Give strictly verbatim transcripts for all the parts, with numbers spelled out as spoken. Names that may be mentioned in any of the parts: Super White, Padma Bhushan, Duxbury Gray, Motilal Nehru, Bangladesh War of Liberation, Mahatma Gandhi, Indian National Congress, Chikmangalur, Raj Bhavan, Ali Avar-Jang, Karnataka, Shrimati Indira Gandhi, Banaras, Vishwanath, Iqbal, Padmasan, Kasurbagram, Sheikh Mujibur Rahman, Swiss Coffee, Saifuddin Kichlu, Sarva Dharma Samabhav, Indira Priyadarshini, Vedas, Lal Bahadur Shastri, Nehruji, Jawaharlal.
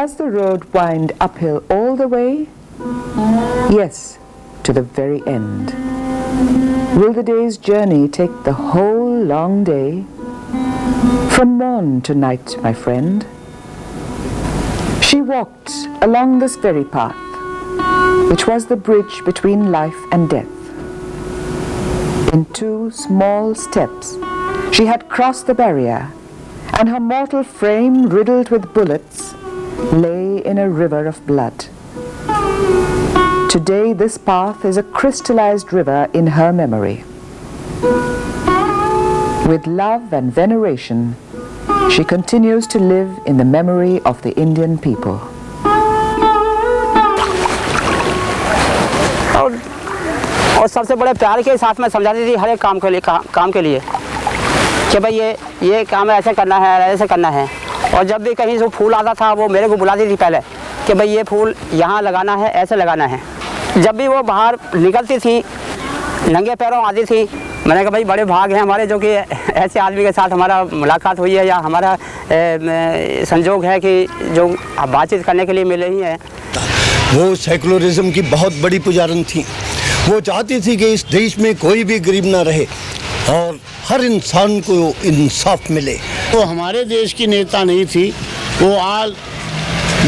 Does the road wind uphill all the way? Yes, to the very end. Will the day's journey take the whole long day? From morn to night, my friend. She walked along this very path, which was the bridge between life and death. In two small steps, she had crossed the barrier, and her mortal frame, riddled with bullets, lay in a river of blood. Today, this path is a crystallized river in her memory. With love and veneration, she continues to live in the memory of the Indian people. और और सबसे बड़े प्यार के साथ में समझाती थी हर एक काम के लिए काम के लिए कि भाई ये ये काम ऐसे करना है ऐसे करना है और जब भी कहीं से फूल आता था वो मेरे को बुलाती थी पहले कि भाई ये फूल यहाँ लगाना है ऐसे लगाना है जब भी वो बाहर निकलती थी नंगे पैरों आती थी मैंने कहा भाई बड़े भाग हैं हमारे जो कि ऐसे आदमी के साथ हमारा मुलाकात हुई है या हमारा ए, संजोग है कि जो बातचीत करने के लिए मिल रही है वो सेकुलरिज्म की बहुत बड़ी पुजारन थी वो चाहती थी कि इस देश में कोई भी गरीब ना रहे और हर इंसान को इंसाफ मिले तो हमारे देश की नेता नहीं थी वो आज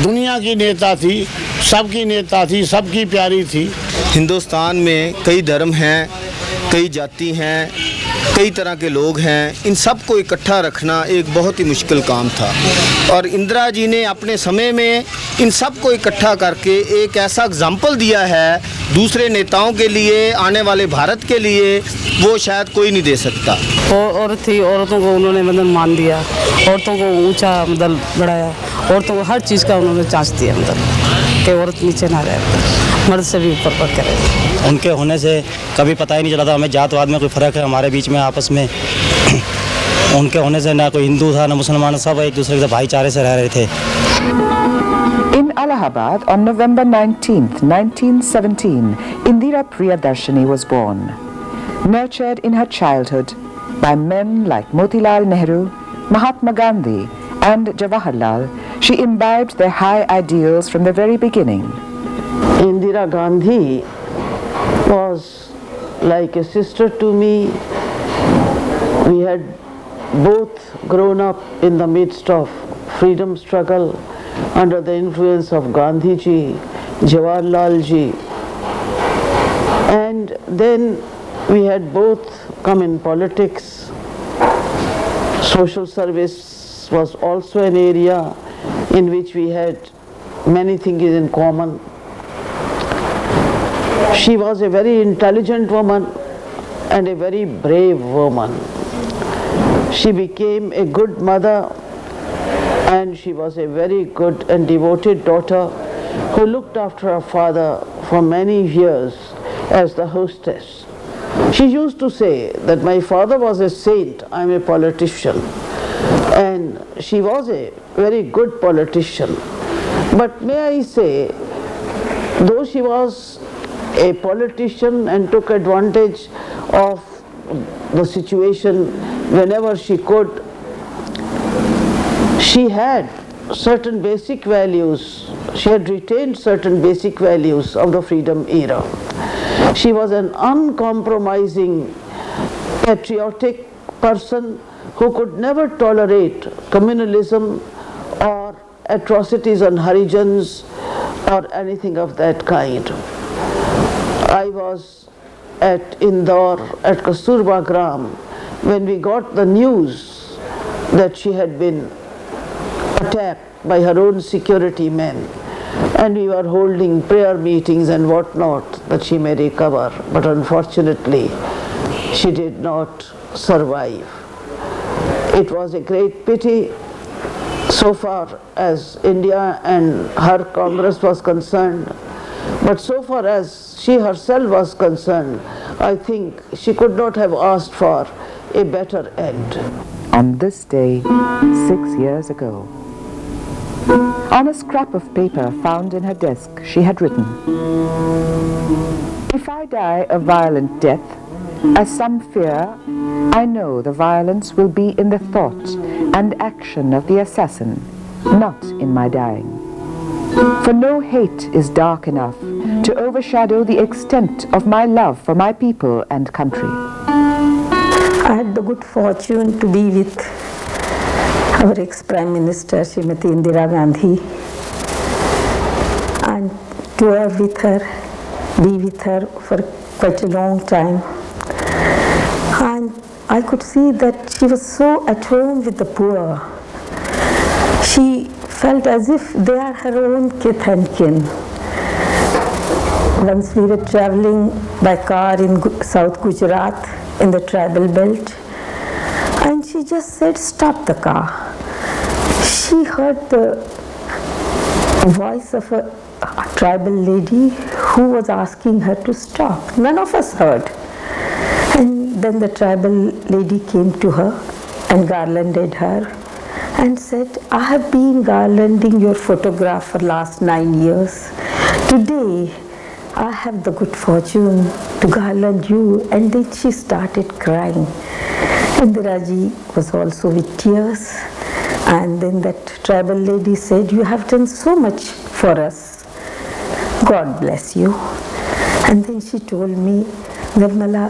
दुनिया की नेता थी सबकी नेता थी सबकी प्यारी थी हिंदुस्तान में कई धर्म हैं कई जाति हैं कई तरह के लोग हैं इन सब को इकट्ठा रखना एक बहुत ही मुश्किल काम था और इंदिरा जी ने अपने समय में इन सब को इकट्ठा करके एक ऐसा एग्जाम्पल दिया है दूसरे नेताओं के लिए आने वाले भारत के लिए वो शायद कोई नहीं दे सकता और औरत थी औरतों को उन्होंने मतलब मान दिया औरतों को ऊंचा मतलब बढ़ाया औरतों को हर चीज़ का उन्होंने चांस दिया मतलब कि औरत नीचे ना रहे मर्द से भी ऊपर पर करे उनके होने से कभी पता ही नहीं चला था हमें जातवाद में कोई फ़र्क है हमारे बीच में आपस में उनके होने से ना कोई हिंदू था ना मुसलमान सब एक दूसरे के भाईचारे से रह रहे थे In Allahabad on November nineteenth nineteen seventeen Indira Priyadarshini was born nurtured in her childhood by men like Motilal Nehru, Mahatma Gandhi and Jawaharlal she imbibed their high ideals from the very beginning Indira Gandhi was like a sister to me. We had both grown up in the midst of freedom struggle under the influence of Gandhiji, Jawaharlalji, and then we had both come in politics. Social service was also an area in which we had many things in common. She was a very intelligent woman and a very brave woman. She became a good mother and she was a very good and devoted daughter who looked after her father for many years as the hostess. She used to say that my father was a saint, I'm a politician. And she was a very good politician. But may I say, though she was a politician and took advantage of the situation whenever she could. She had certain basic values, she had retained certain basic values of the freedom era. She was an uncompromising, patriotic person who could never tolerate communalism or atrocities on Harijans or anything of that kind. I was at Indore, at Kasurbagram, when we got the news that she had been attacked by her own security men. And we were holding prayer meetings and whatnot that she may recover. But unfortunately, she did not survive. It was a great pity. So far as India and her Congress was concerned, but so far as she herself was concerned, I think she could not have asked for a better end. On this day, six years ago, on a scrap of paper found in her desk, she had written, If I die a violent death, as some fear, I know the violence will be in the thought and action of the assassin, not in my dying. For no hate is dark enough to overshadow the extent of my love for my people and country. I had the good fortune to be with our ex-Prime Minister, Shrimati Indira Gandhi, and to have with her, be with her for quite a long time. And I could see that she was so at home with the poor. She felt as if they are her own kith and kin. Once we were traveling by car in South Gujarat, in the tribal belt, and she just said, "Stop the car." She heard the voice of a tribal lady who was asking her to stop. None of us heard. And then the tribal lady came to her and garlanded her and said, "I have been garlanding your photograph for last nine years. Today, I have the good fortune to garland you." And then she started crying. Indiraji was also with tears, and then that tribal lady said, "You have done so much for us. God bless you." And then she told me, "Nirmala,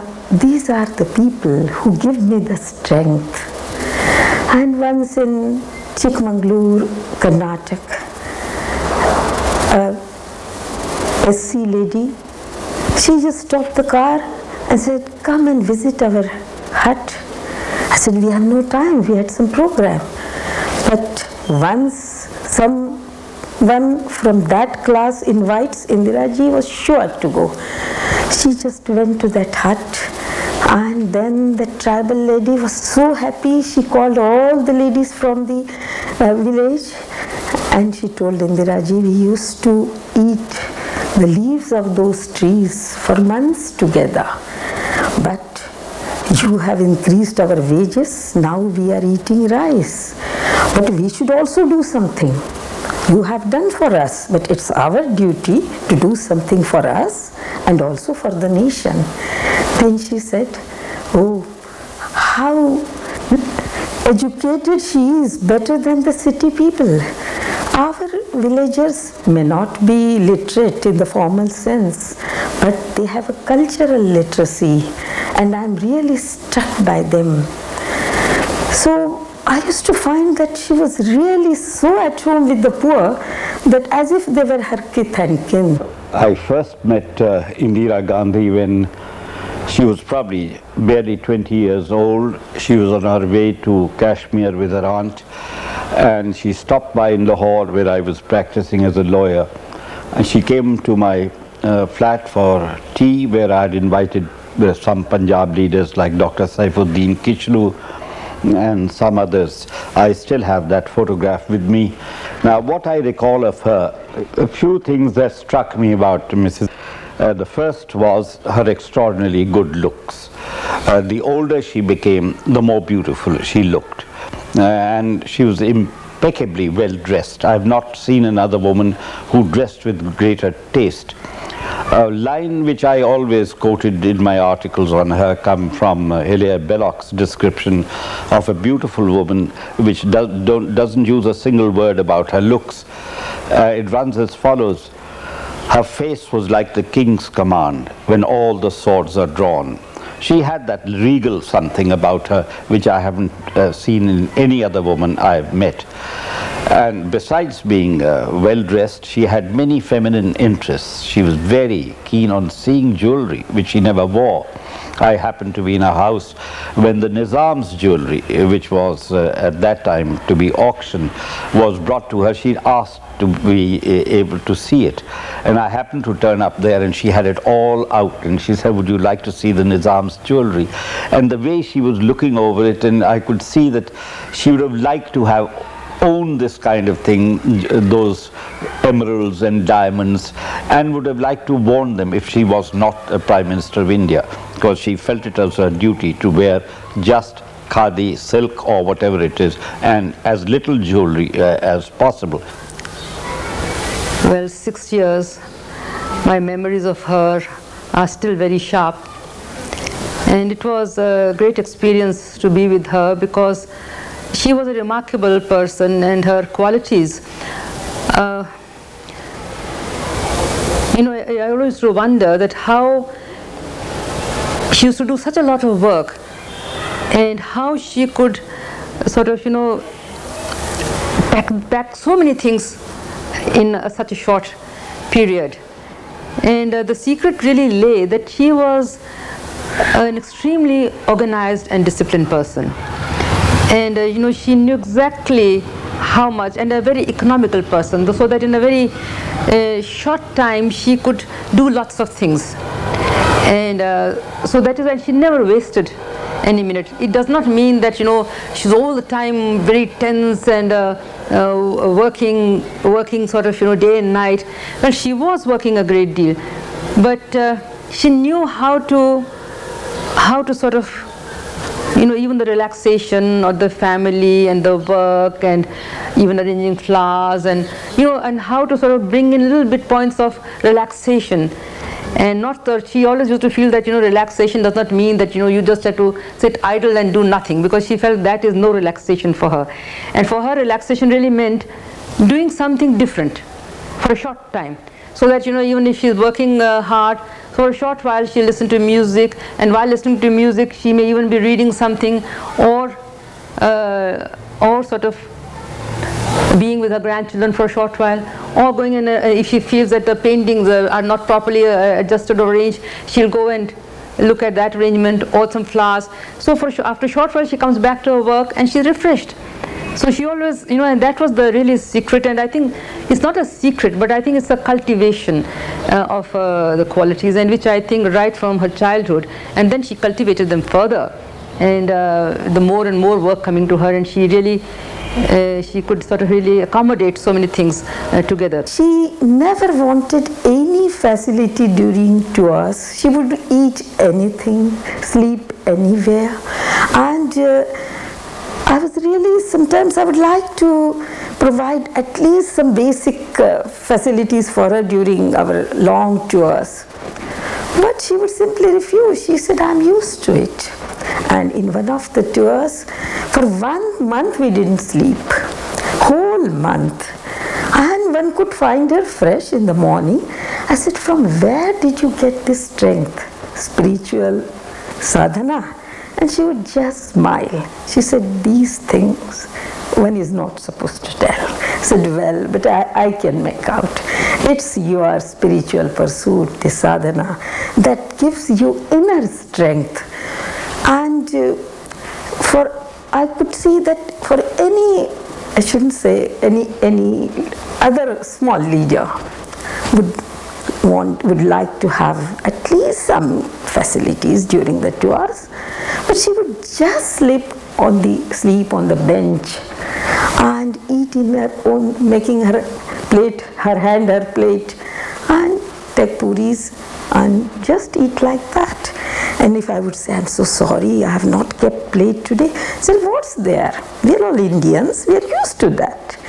these are the people who give me the strength." And once in Chikmangalur, Karnataka, a S C lady, she just stopped the car and said, "Come and visit our hut." I said, "We have no time, we had some program." But once someone from that class invites, Indiraji was sure to go. She just went to that hut, and then the tribal lady was so happy, she called all the ladies from the uh, village, and she told Indiraji, "We used to eat the leaves of those trees for months together, but you have increased our wages, now we are eating rice. But we should also do something. You have done for us, but it's our duty to do something for us and also for the nation." Then she said, "Oh, how educated she is, better than the city people. Our villagers may not be literate in the formal sense, but they have a cultural literacy, and I'm really struck by them." So I used to find that she was really so at home with the poor that as if they were her kith and kin. I first met uh, Indira Gandhi when she was probably barely twenty years old. She was on her way to Kashmir with her aunt, and she stopped by in Lahore where I was practicing as a lawyer. And she came to my uh, flat for tea, where I had invited There's some Punjab leaders like Doctor Saifuddin Kichlu and some others. I still have that photograph with me. Now, what I recall of her, a few things that struck me about Missus Uh, the first was her extraordinarily good looks. Uh, the older she became, the more beautiful she looked. Uh, and she was impeccably well dressed. I've not seen another woman who dressed with greater taste. A line which I always quoted in my articles on her come from uh, Hilaire Belloc's description of a beautiful woman which do, don't, doesn't use a single word about her looks. Uh, it runs as follows: her face was like the king's command when all the swords are drawn. She had that regal something about her which I haven't uh, seen in any other woman I've met. And besides being uh, well-dressed, she had many feminine interests. She was very keen on seeing jewelry, which she never wore. I happened to be in her house when the Nizam's jewelry, which was uh, at that time to be auctioned, was brought to her. She asked to be uh, able to see it. And I happened to turn up there, and she had it all out. And she said, "Would you like to see the Nizam's jewelry?" And the way she was looking over it, and I could see that she would have liked to have owned this kind of thing, those emeralds and diamonds, and would have liked to warn them if she was not a Prime Minister of India, because she felt it as her duty to wear just khadi, silk or whatever it is, and as little jewelry uh, as possible. Well, six years, my memories of her are still very sharp, and it was a great experience to be with her because she was a remarkable person, and her qualities uh, You know, I, I always wonder that how she used to do such a lot of work and how she could sort of, you know, pack back so many things in uh, such a short period. And uh, the secret really lay that she was an extremely organized and disciplined person. And uh, you know, she knew exactly how much, and a very economical person, so that in a very uh, short time she could do lots of things. And uh, so that is why she never wasted any minute. It does not mean that, you know, she's all the time very tense and uh, uh, working, working sort of, you know, day and night. Well, she was working a great deal, but uh, she knew how to, how to sort of, you know, even the relaxation of the family and the work and even arranging flowers and, you know, and how to sort of bring in little bit points of relaxation. And not that she always used to feel that, you know, relaxation does not mean that, you know, you just have to sit idle and do nothing, because she felt that is no relaxation for her. And for her, relaxation really meant doing something different for a short time. So that, you know, even if she's working uh, hard, for a short while she listens to music, and while listening to music she may even be reading something, or uh, or sort of being with her grandchildren for a short while, or going in a, if she feels that the paintings uh, are not properly uh, adjusted or arranged, she'll go and look at that arrangement or some flowers. So for sh after a short while she comes back to her work and she's refreshed. So she always, you know, and that was the really secret. And I think it's not a secret, but I think it's a cultivation uh, of uh, the qualities, and which I think right from her childhood, and then she cultivated them further, and uh, the more and more work coming to her, and she really, uh, she could sort of really accommodate so many things uh, together. She never wanted any facility during tours. She would eat anything, sleep anywhere, and uh, I was really, sometimes I would like to provide at least some basic uh, facilities for her during our long tours. But she would simply refuse. She said, I'm used to it. And in one of the tours, for one month we didn't sleep, whole month. And one could find her fresh in the morning. I said, from where did you get this strength? Spiritual sadhana. And she would just smile. She said, these things one is not supposed to tell. I said, well, but I, I can make out. It's your spiritual pursuit, the sadhana, that gives you inner strength. And uh, for I could see that for any, I shouldn't say, any, any other small leader would want, would like to have at least some facilities during the tours, but she would just sleep on the sleep on the bench and eat in her own, making her plate, her hand, her plate, and take puris and just eat like that. And if I would say, I'm so sorry, I have not kept plate today, so what's there? We're all Indians, we're used to that.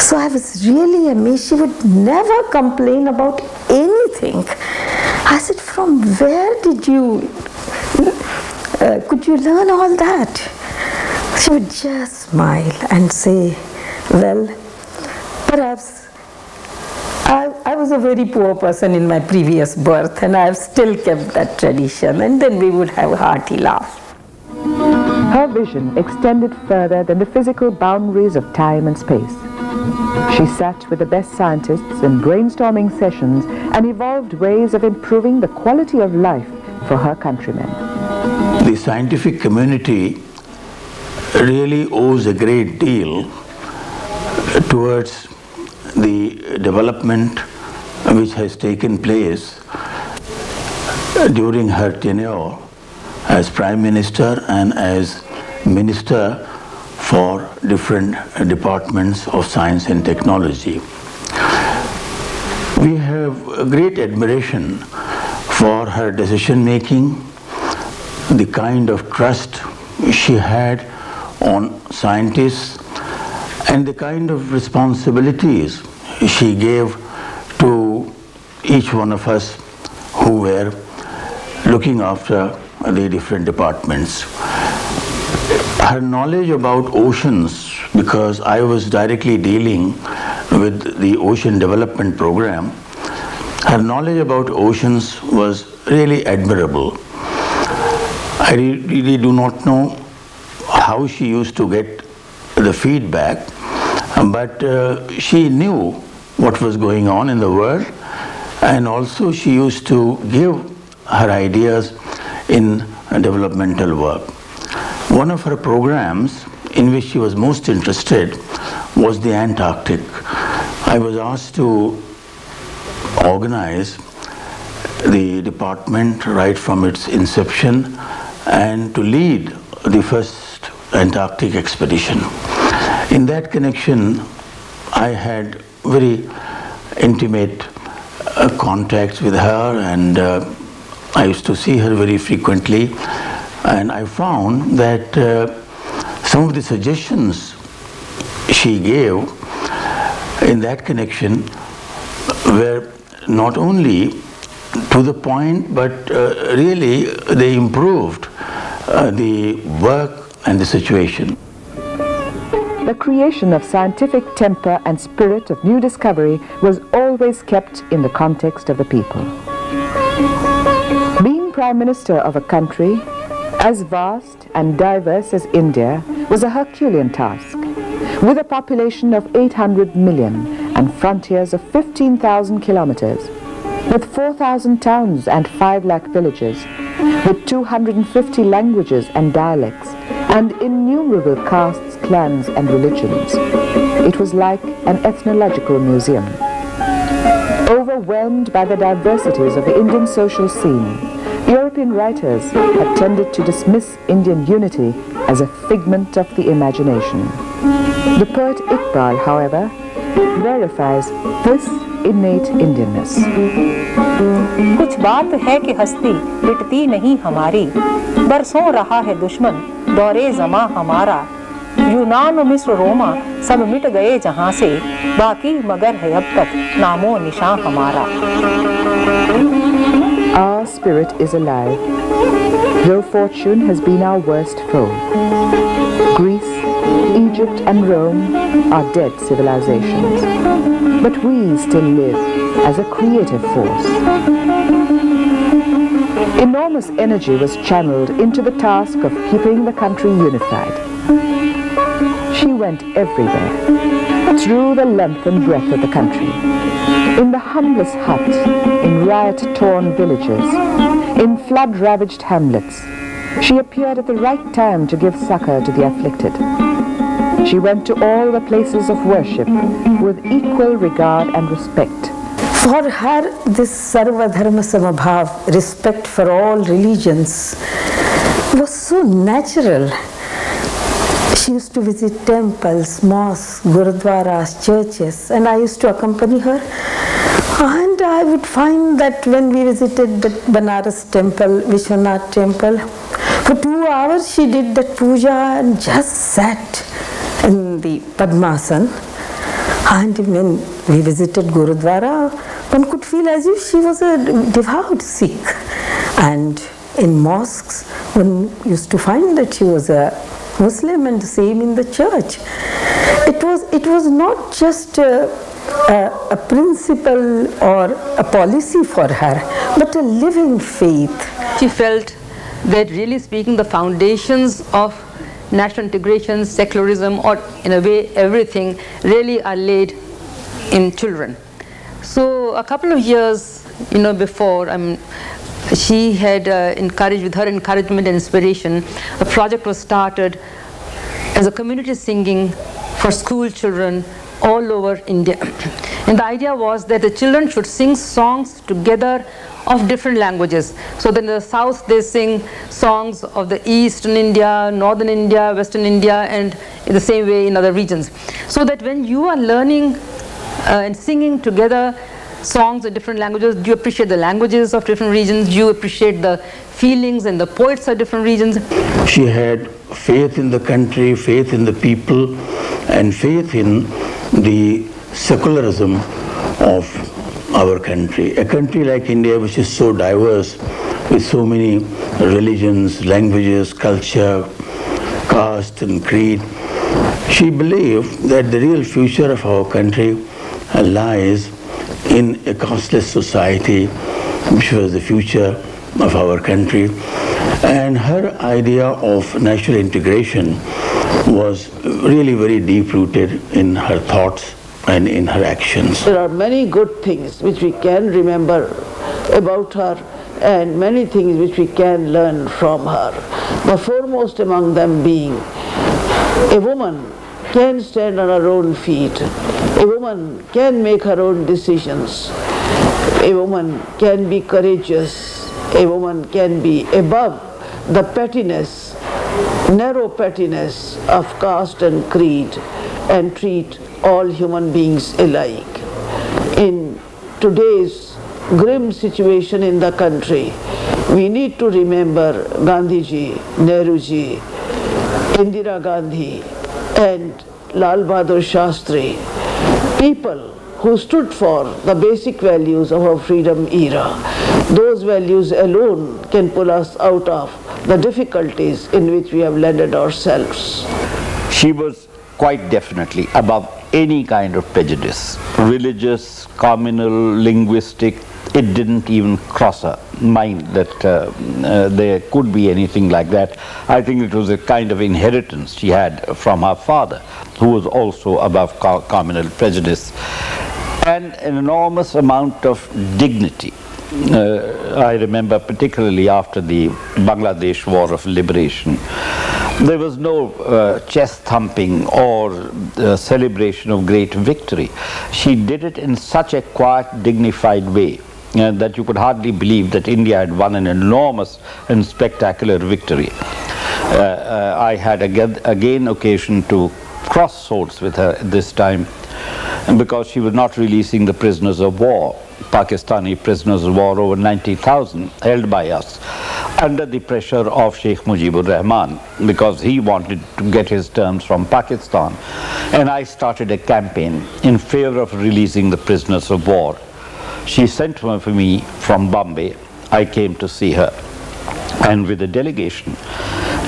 So I was really amazed. She would never complain about anything. I said, from where did you, uh, could you learn all that? She would just smile and say, well, perhaps I, I was a very poor person in my previous birth, and I have still kept that tradition. And then we would have a hearty laugh. Her vision extended further than the physical boundaries of time and space. She sat with the best scientists in brainstorming sessions and evolved ways of improving the quality of life for her countrymen. The scientific community really owes a great deal towards the development which has taken place during her tenure as Prime Minister and as Minister for different departments of science and technology. We have a great admiration for her decision making, the kind of trust she had on scientists, and the kind of responsibilities she gave to each one of us who were looking after the different departments. Her knowledge about oceans, because I was directly dealing with the Ocean Development Program, Her knowledge about oceans was really admirable. I really do not know how she used to get the feedback, but uh, she knew what was going on in the world, and also she used to give her ideas in developmental work. One of her programs in which she was most interested was the Antarctic. I was asked to organize the department right from its inception and to lead the first Antarctic expedition. In that connection, I had very intimate uh, contacts with her, and uh, I used to see her very frequently, and I found that uh, some of the suggestions she gave in that connection were not only to the point, but uh, really they improved uh, the work and the situation. The creation of scientific temper and spirit of new discovery was always kept in the context of the people. Being Prime Minister of a country as vast and diverse as India was a Herculean task, with a population of eight hundred million and frontiers of fifteen thousand kilometers. With four thousand towns and five lakh villages, with two hundred fifty languages and dialects, and innumerable castes, clans and religions. It was like an ethnological museum. Overwhelmed by the diversities of the Indian social scene, European writers had tended to dismiss Indian unity as a figment of the imagination. The poet Iqbal, however, verifies this innate Indianness. कुछ बात है कि हस्ती मिटती नहीं हमारी, बरसों रहा है दुश्मन दौरे जमा हमारा, यूनान और मिस्र रोमा सब मिट गए जहाँ से, बाकी मगर है अब तक नामो निशान हमारा. Our spirit is alive, though fortune has been our worst foe. Greece, Egypt and Rome are dead civilizations, but we still live as a creative force. Enormous energy was channeled into the task of keeping the country unified. She went everywhere, through the length and breadth of the country, in the humblest hut, in riot-torn villages, in flood-ravaged hamlets. She appeared at the right time to give succor to the afflicted. She went to all the places of worship with equal regard and respect. For her, this Sarva Dharma Samabhav, respect for all religions, was so natural. She used to visit temples, mosques, gurudwaras, churches, and I used to accompany her. And I would find that when we visited the Banaras temple, Vishwanath temple, for two hours she did that puja and just sat in the Padmasan. And when we visited Gurudwara, one could feel as if she was a devout Sikh. And in mosques, one used to find that she was a Muslim, and the same in the church. It was, it was not just a, a, a principle or a policy for her, but a living faith. She felt that, really speaking, the foundations of national integration, secularism, or in a way everything, really are laid in children. So a couple of years, you know, before, I mean, she had uh, encouraged, with her encouragement and inspiration, a project was started as a community singing for school children all over India. And the idea was that the children should sing songs together of different languages. So then in the south they sing songs of the eastern India, northern India, western India, and in the same way in other regions. So that when you are learning uh, and singing together songs of different languages, you appreciate the languages of different regions, you appreciate the feelings and the poets of different regions. She had faith in the country, faith in the people, and faith in the secularism of our country. A country like India, which is so diverse, with so many religions, languages, culture, caste and creed, she believed that the real future of our country lies in a costless society, which was the future of our country. And her idea of national integration was really very deep-rooted in her thoughts and in her actions. There are many good things which we can remember about her, and many things which we can learn from her. The foremost among them being, a woman can stand on her own feet, a woman can make her own decisions, a woman can be courageous, a woman can be above the pettiness, narrow pettiness of caste and creed, and treat all human beings alike. In today's grim situation in the country, we need to remember Gandhiji, Nehruji, Indira Gandhi, and Lal Bahadur Shastri, people who stood for the basic values of our freedom era. Those values alone can pull us out of the difficulties in which we have landed ourselves. She was quite definitely above any kind of prejudice, religious, communal, linguistic. It didn't even cross her mind that uh, uh, there could be anything like that. I think it was a kind of inheritance she had from her father, who was also above co communal prejudice, and an enormous amount of dignity. Uh, I remember particularly after the Bangladesh War of Liberation, there was no uh, chest thumping or uh, celebration of great victory. She did it in such a quiet, dignified way uh, that you could hardly believe that India had won an enormous and spectacular victory. Uh, uh, I had again, again occasion to cross swords with her this time, because she was not releasing the prisoners of war, Pakistani prisoners of war, over ninety thousand held by us, under the pressure of Sheikh Mujibur Rahman, because he wanted to get his terms from Pakistan. And I started a campaign in favor of releasing the prisoners of war. She sent one for me from Bombay. I came to see her, and with a delegation.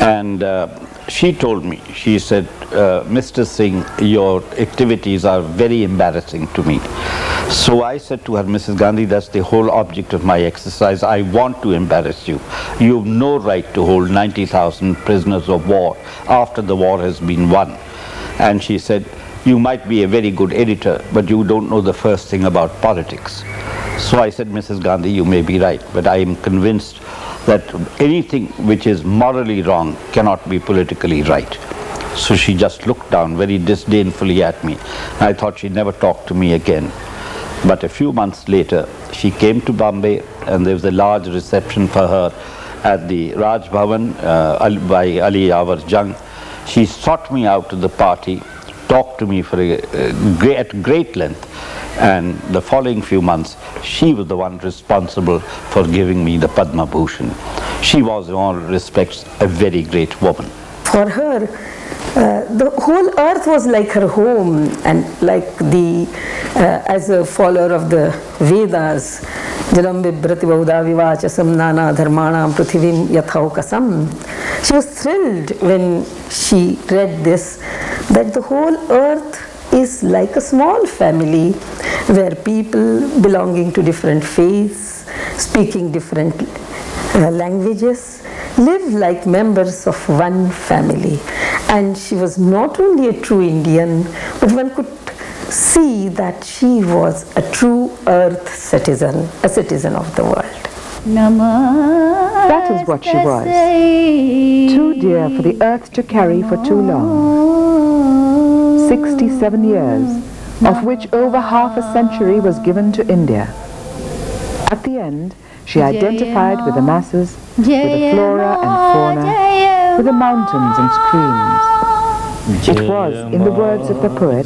And uh, she told me, she said, uh, Mister Singh, your activities are very embarrassing to me. So I said to her, Missus Gandhi, that's the whole object of my exercise. I want to embarrass you. You have no right to hold ninety thousand prisoners of war after the war has been won. And she said, you might be a very good editor, but you don't know the first thing about politics. So I said, Missus Gandhi, you may be right, but I am convinced that anything which is morally wrong cannot be politically right. So she just looked down very disdainfully at me. I thought she never talked to me again. But a few months later, she came to Bombay, and there was a large reception for her at the Raj Bhavan uh, by Ali Avar-Jang. She sought me out to the party, talked to me for a, uh, great, at great length, and the following few months, she was the one responsible for giving me the Padma Bhushan. She was, in all respects, a very great woman. For her, uh, the whole earth was like her home, and like the, uh, as a follower of the Vedas, she was thrilled when she read this, that the whole earth is like a small family where people belonging to different faiths, speaking different uh, languages, live like members of one family. And she was not only a true Indian, but one could see that she was a true earth citizen, a citizen of the world. That is what she was, too dear for the earth to carry for too long. sixty-seven years, of which over half a century was given to India. At the end, she identified with the masses, with the flora and fauna, with the mountains and streams. It was, in the words of the poet,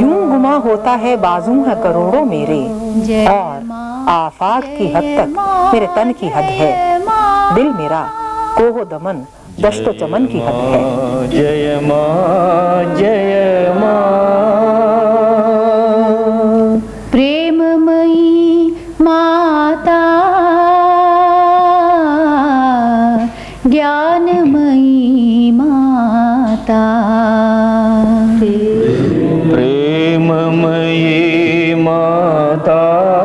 यूं गुमा होता है बाज़ू है करोड़ों मेरे और आफाक की हद तक मेरे तन की हद है दिल मेरा कोहो दमन दस्तो चमन की हद है जय मां जय मां प्रेममयी माता ज्ञानमयी माता प्रेममयी mata